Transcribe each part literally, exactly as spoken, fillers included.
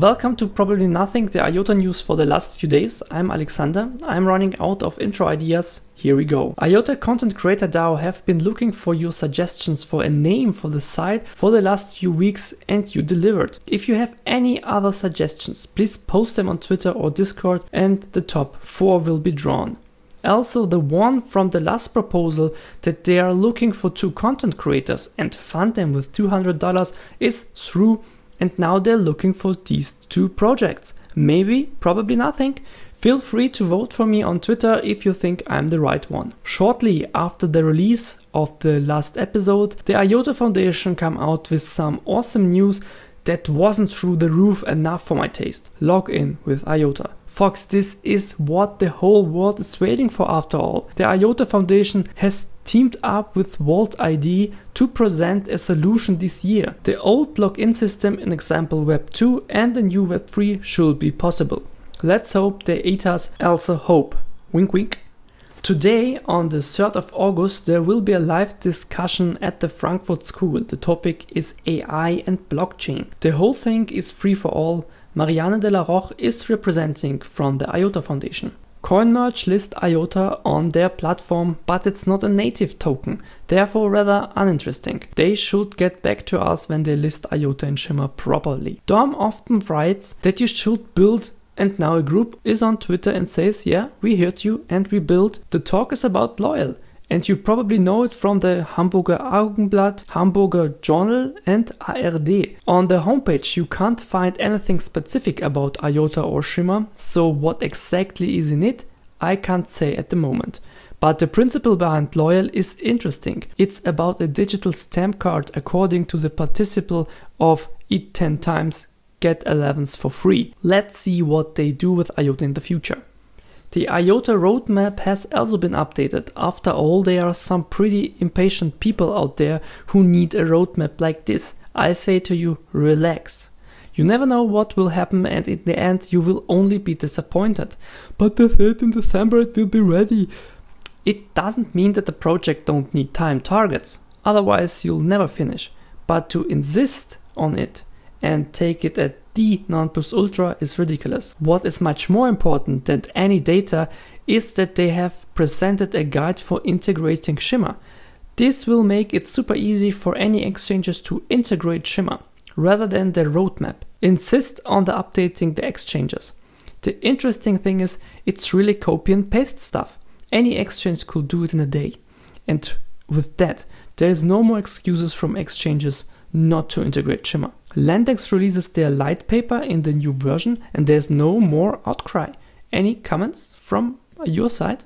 Welcome to Probably Nothing, the IOTA news for the last few days. I'm Alexander. I'm running out of intro ideas. Here we go. IOTA Content Creator DAO have been looking for your suggestions for a name for the site for the last few weeks and you delivered. If you have any other suggestions, please post them on Twitter or Discord and the top four will be drawn. Also, the one from the last proposal that they are looking for two content creators and fund them with two hundred dollars is through, and now they're looking for these two projects. Maybe, probably nothing. Feel free to vote for me on Twitter if you think I'm the right one. Shortly after the release of the last episode, the IOTA Foundation came out with some awesome news that wasn't through the roof enough for my taste. Log in with IOTA. Folks, this is what the whole world is waiting for after all. The IOTA Foundation has teamed up with Walt I D to present a solution this year. The old login system in example web two and the new web three should be possible. Let's hope the IOTAs also hope. Wink wink. Today, on the third of August, there will be a live discussion at the Frankfurt School. The topic is A I and blockchain. The whole thing is free for all. Marianne de la Roche is representing from the IOTA Foundation. CoinMerge lists IOTA on their platform, but it's not a native token, therefore rather uninteresting. They should get back to us when they list IOTA in Shimmer properly. Dom often writes that you should build, and now a group is on Twitter and says, yeah, we heard you and we build. The talk is about Loyal, and you probably know it from the Hamburger Augenblatt, Hamburger Journal and A R D. On the homepage you can't find anything specific about IOTA or Shimmer, so what exactly is in it, I can't say at the moment. But the principle behind Loyal is interesting. It's about a digital stamp card according to the participle of eat ten times, get elevens for free. Let's see what they do with IOTA in the future. The IOTA roadmap has also been updated. After all, there are some pretty impatient people out there who need a roadmap like this. I say to you, relax. You never know what will happen and in the end you will only be disappointed. But the third in December it will be ready. It doesn't mean that the project don't need time targets, otherwise you'll never finish. But to insist on it and take it at the non plus ultra is ridiculous. What is much more important than any data is that they have presented a guide for integrating Shimmer. This will make it super easy for any exchanges to integrate Shimmer, rather than their roadmap. Insist on the updating the exchanges. The interesting thing is, it's really copy and paste stuff. Any exchange could do it in a day. And with that, there is no more excuses from exchanges not to integrate Shimmer. LendeXe releases their light paper in the new version and there's no more outcry. Any comments from your side?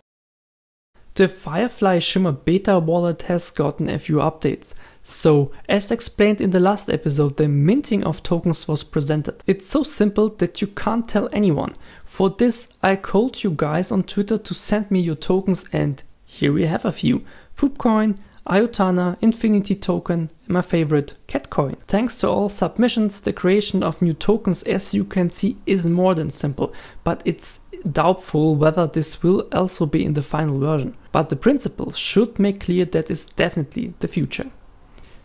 The Firefly Shimmer beta wallet has gotten a few updates. So, as explained in the last episode, the minting of tokens was presented. It's so simple that you can't tell anyone. For this, I called you guys on Twitter to send me your tokens and here we have a few. Poopcoin, Iotana, Infinity Token, my favorite, catcoin. Thanks to all submissions, the creation of new tokens, as you can see, is more than simple, but it's doubtful whether this will also be in the final version. But the principle should make clear that is definitely the future.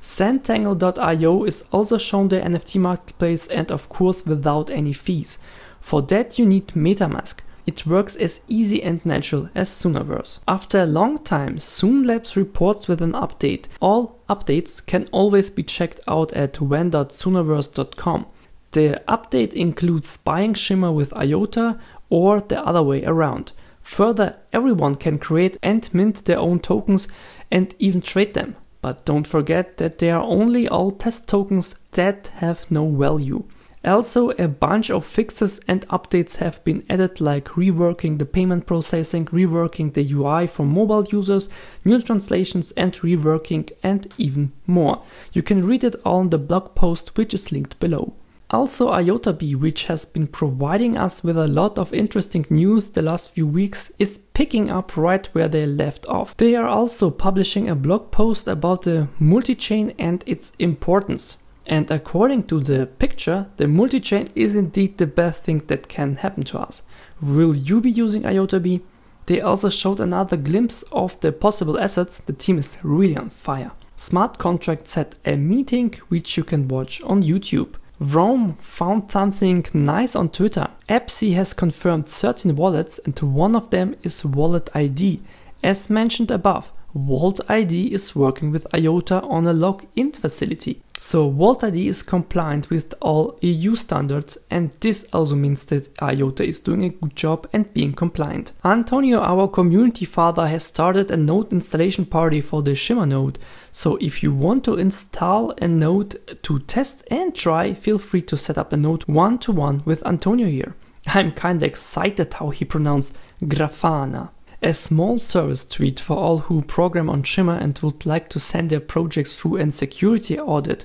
Zentangle dot i o is also shown their N F T marketplace and of course without any fees. For that you need MetaMask. It works as easy and natural as Soonaverse. After a long time, Soonlabs reports with an update. All updates can always be checked out at when dot soonaverse dot com. The update includes buying Shimmer with IOTA or the other way around. Further, everyone can create and mint their own tokens and even trade them. But don't forget that they are only all test tokens that have no value. Also, a bunch of fixes and updates have been added, like reworking the payment processing, reworking the U I for mobile users, new translations and reworking, and even more. You can read it all on the blog post, which is linked below. Also IOTAB, which has been providing us with a lot of interesting news the last few weeks, is picking up right where they left off. They are also publishing a blog post about the multi-chain and its importance. And according to the picture, the multi-chain is indeed the best thing that can happen to us. Will you be using IOTAB? They also showed another glimpse of the possible assets. The team is really on fire. Smart Contracts had a meeting which you can watch on YouTube. Vroom found something nice on Twitter. Epsi has confirmed thirteen wallets and one of them is Wallet I D. As mentioned above, Walt I D is working with IOTA on a lock-in facility. So Walt I D is compliant with all E U standards, and this also means that IOTA is doing a good job and being compliant. Antonio, our community father, has started a node installation party for the Shimmer node. So if you want to install a node to test and try, feel free to set up a node one-to-one with Antonio here. I'm kinda excited how he pronounced Grafana. A small service tweet for all who program on Shimmer and would like to send their projects through a security audit.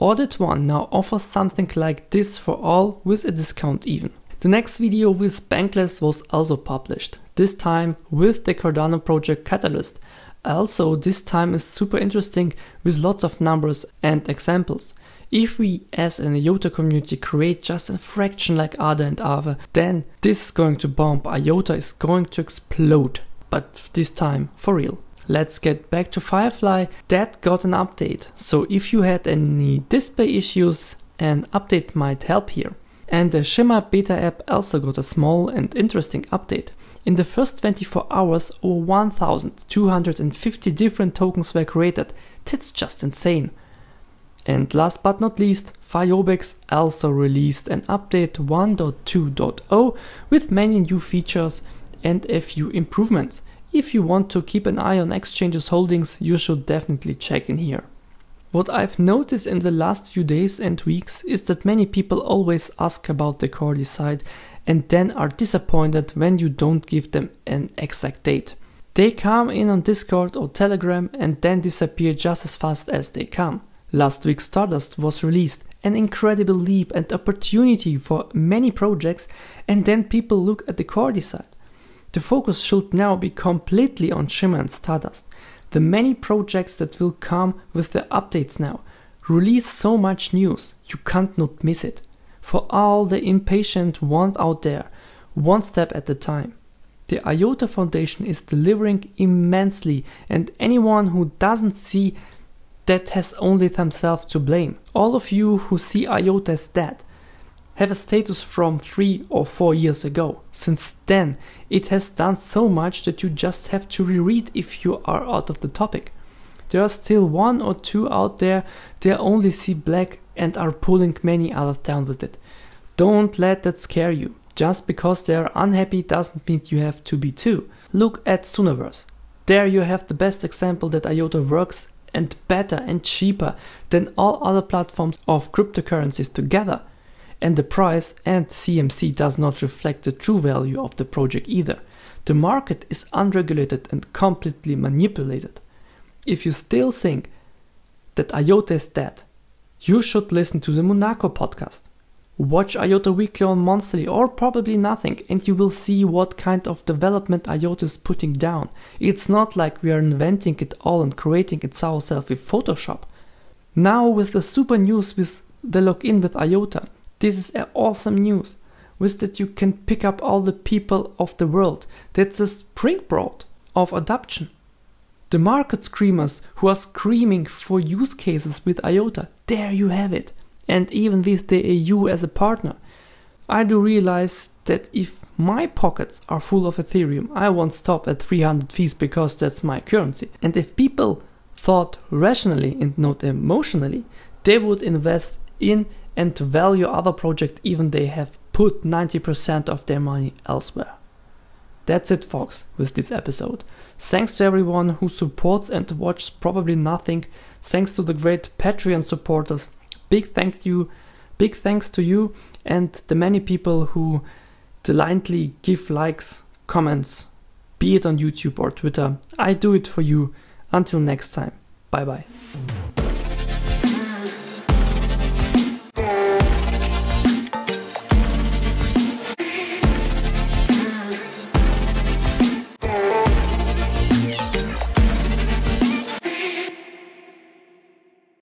AuditOne now offers something like this for all with a discount even. The next video with Bankless was also published, this time with the Cardano project Catalyst. Also, this time is super interesting with lots of numbers and examples. If we as an IOTA community create just a fraction like Ada and Ava, then this is going to bomb. IOTA is going to explode. But this time for real. Let's get back to Firefly. That got an update. So if you had any display issues, an update might help here. And the Shimmer beta app also got a small and interesting update. In the first twenty-four hours, over one thousand two hundred fifty different tokens were created. That's just insane. And last but not least, Firebex also released an update one point two point zero with many new features and a few improvements. If you want to keep an eye on exchanges' holdings, you should definitely check in here. What I've noticed in the last few days and weeks is that many people always ask about the Cordy side and then are disappointed when you don't give them an exact date. They come in on Discord or Telegram and then disappear just as fast as they come. Last week Stardust was released, an incredible leap and opportunity for many projects, and then people look at the Cordy side. The focus should now be completely on Shimmer and Stardust. The many projects that will come with the updates now release so much news, you can't not miss it. For all the impatient ones out there, one step at a time. The IOTA Foundation is delivering immensely, and anyone who doesn't see that has only themselves to blame. All of you who see IOTA as dead have a status from three or four years ago. Since then, it has done so much that you just have to reread if you are out of the topic. There are still one or two out there that only see black and are pulling many others down with it. Don't let that scare you. Just because they are unhappy doesn't mean you have to be too. Look at Soonaverse. There you have the best example that IOTA works and better and cheaper than all other platforms of cryptocurrencies together. And the price and C M C does not reflect the true value of the project either. The market is unregulated and completely manipulated. If you still think that IOTA is dead, you should listen to the Monaco podcast. Watch IOTA weekly or monthly or probably nothing, and you will see what kind of development IOTA is putting down. It's not like we are inventing it all and creating it ourselves with Photoshop. Now with the super news with the login with IOTA, this is awesome news. With that you can pick up all the people of the world. That's a springboard of adoption. The market screamers who are screaming for use cases with IOTA, there you have it. And even with the E U as a partner. I do realize that if my pockets are full of Ethereum, I won't stop at three hundred fees because that's my currency. And if people thought rationally and not emotionally, they would invest in and value other projects even they have put ninety percent of their money elsewhere. That's it folks with this episode. Thanks to everyone who supports and watches probably nothing. Thanks to the great Patreon supporters. Big thank you, big thanks to you and the many people who delightfully give likes, comments, be it on YouTube or Twitter. I do it for you. Until next time. Bye bye.